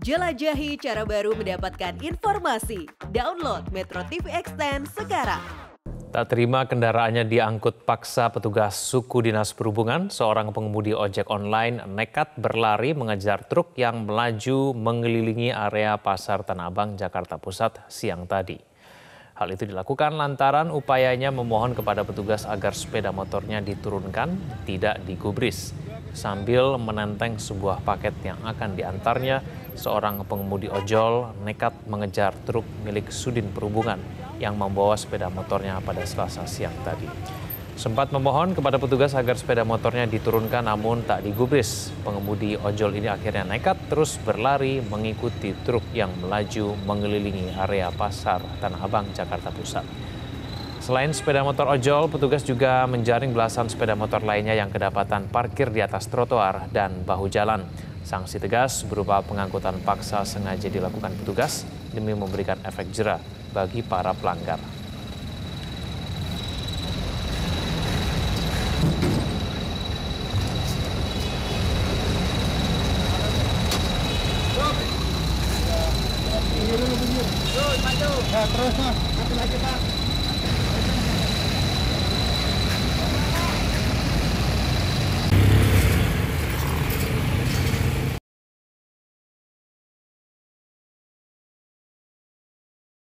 Jelajahi cara baru mendapatkan informasi. Download Metro TV Extend sekarang. Tak terima kendaraannya diangkut paksa petugas suku Dinas Perhubungan, seorang pengemudi ojek online nekat berlari mengejar truk yang melaju mengelilingi area Pasar Tanah Abang, Jakarta Pusat siang tadi. Hal itu dilakukan lantaran upayanya memohon kepada petugas agar sepeda motornya diturunkan, tidak digubris, sambil menenteng sebuah paket yang akan diantarnya. Seorang pengemudi ojol nekat mengejar truk milik Sudin Perhubungan yang membawa sepeda motornya pada Selasa siang tadi. Sempat memohon kepada petugas agar sepeda motornya diturunkan namun tak digubris. Pengemudi ojol ini akhirnya nekat terus berlari mengikuti truk yang melaju mengelilingi area Pasar Tanah Abang, Jakarta Pusat. Selain sepeda motor ojol, petugas juga menjaring belasan sepeda motor lainnya yang kedapatan parkir di atas trotoar dan bahu jalan. Sanksi tegas berupa pengangkutan paksa sengaja dilakukan petugas demi memberikan efek jera bagi para pelanggar. Terus, Mas. Satu lagi, Pak.